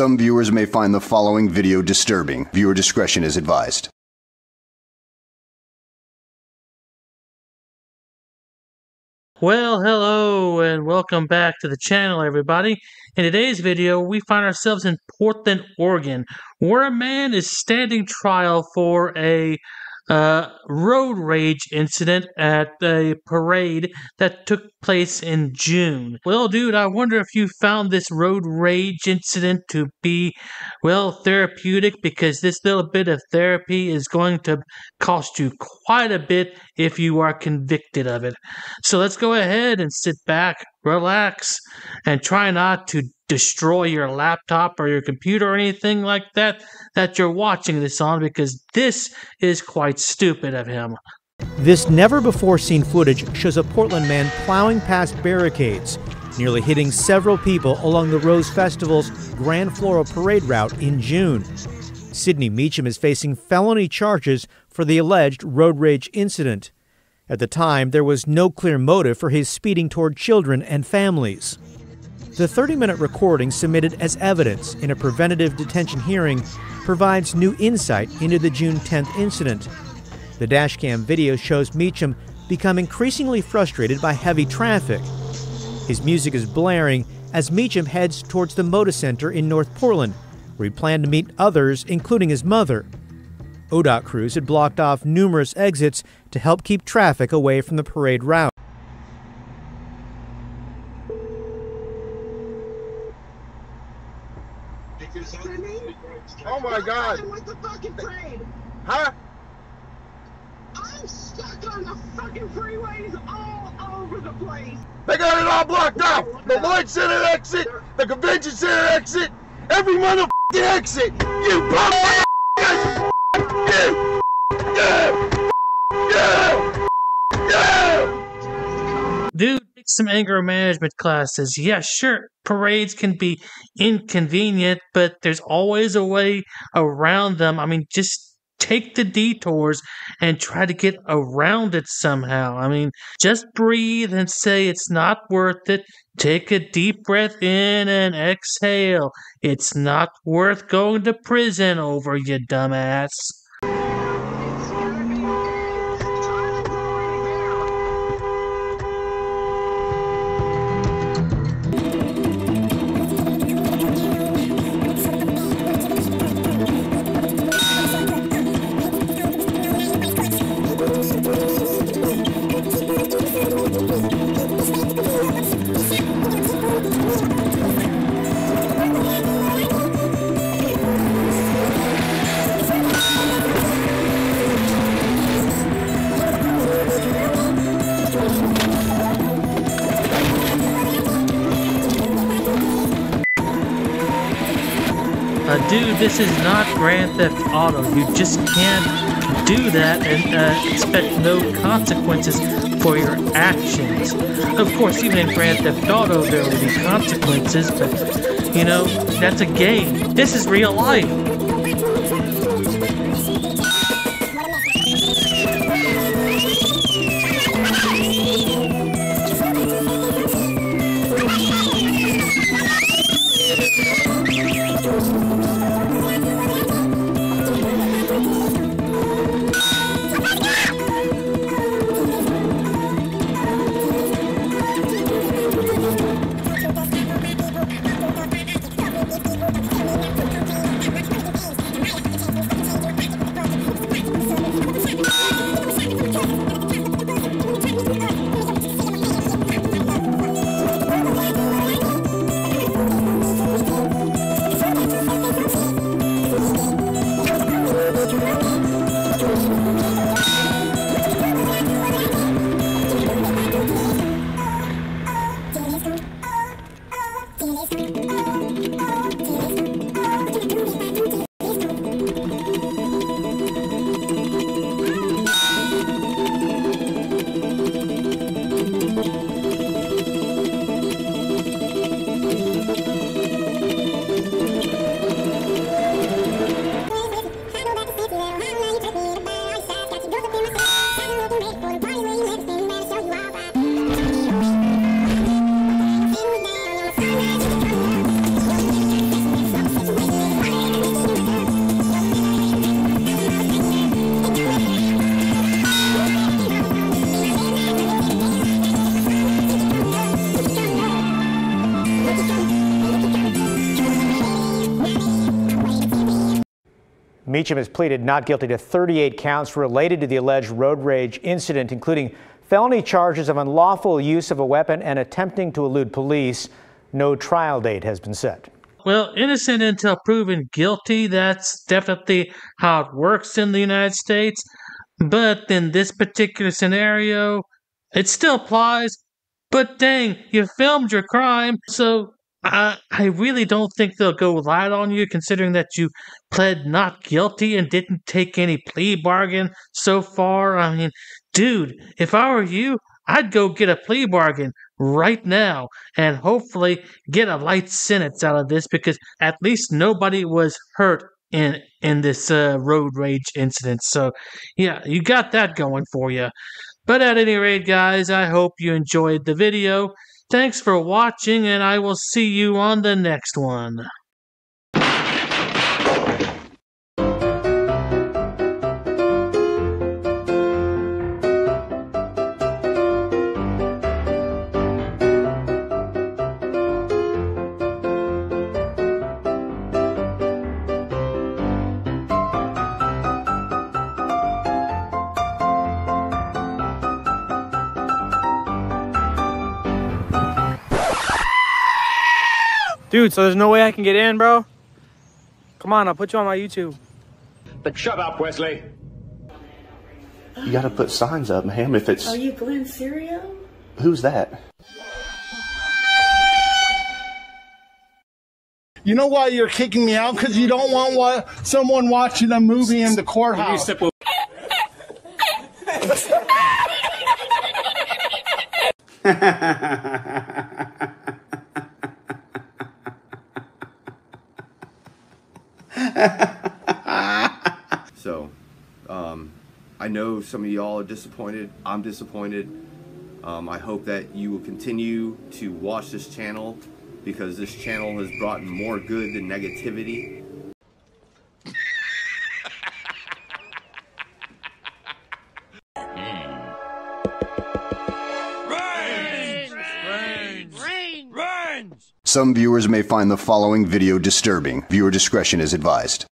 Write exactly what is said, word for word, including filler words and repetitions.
some viewers may find the following video disturbing. Viewer discretion is advised. Well, hello and welcome back to the channel, everybody. In today's video, we find ourselves in Portland, Oregon, where a man is standing trial for a uh, road rage incident at a parade that took place in June. Well, dude, I wonder if you found this road rage incident to be, well, therapeutic, because this little bit of therapy is going to cost you quite a bit if you are convicted of it. So let's go ahead and sit back, relax, and try not to destroy your laptop or your computer or anything like that that you're watching this on, because this is quite stupid of him. This never-before-seen footage shows a Portland man plowing past barricades, nearly hitting several people along the Rose Festival's Grand Floral Parade route in June. Sidney Meacham is facing felony charges for the alleged road rage incident. At the time, there was no clear motive for his speeding toward children and families. The thirty-minute recording submitted as evidence in a preventative detention hearing provides new insight into the June tenth incident. The dashcam video shows Meacham become increasingly frustrated by heavy traffic. His music is blaring as Meacham heads towards the Moda Center in North Portland, where he planned to meet others, including his mother. O D O T crews had blocked off numerous exits to help keep traffic away from the parade route. Oh my God! With the fucking parade. Huh? I'm stuck on the fucking freeways all over the place. They got it all blocked off. The Lloyd Center exit, the Convention Center exit, every motherfucking exit. You punk! You! You! You! You! Dude, take some anger management classes. Yeah, sure. Parades can be inconvenient, but there's always a way around them. I mean, just take the detours and try to get around it somehow. I mean, just breathe and say it's not worth it. Take a deep breath in and exhale. It's not worth going to prison over, you dumbass. Uh, dude, this is not Grand Theft Auto. You just can't do that and uh, expect no consequences for your actions. Of course, even in Grand Theft Auto, there will be consequences, but, you know, that's a game. This is real life. Meacham has pleaded not guilty to thirty-eight counts related to the alleged road rage incident, including felony charges of unlawful use of a weapon and attempting to elude police. No trial date has been set. Well, innocent until proven guilty, that's definitely how it works in the United States. But in this particular scenario, it still applies. But dang, you filmed your crime, so I, I really don't think they'll go light on you, considering that you pled not guilty and didn't take any plea bargain so far. I mean, dude, if I were you, I'd go get a plea bargain right now and hopefully get a light sentence out of this, because at least nobody was hurt in in this uh, road rage incident. So yeah, you got that going for you. But at any rate, guys, I hope you enjoyed the video. Thanks for watching, and I will see you on the next one. Dude, so there's no way I can get in, bro? Come on, I'll put you on my YouTube. But shut up, Wesley. You gotta put signs up, ma'am, if it's... Are you Glenn Serio? Who's that? You know why you're kicking me out? Because you don't want wa someone watching a movie in the courthouse. Can you step over? So, um, I know some of y'all are disappointed. I'm disappointed. Um, I hope that you will continue to watch this channel, because this channel has brought more good than negativity. Some viewers may find the following video disturbing. Viewer discretion is advised.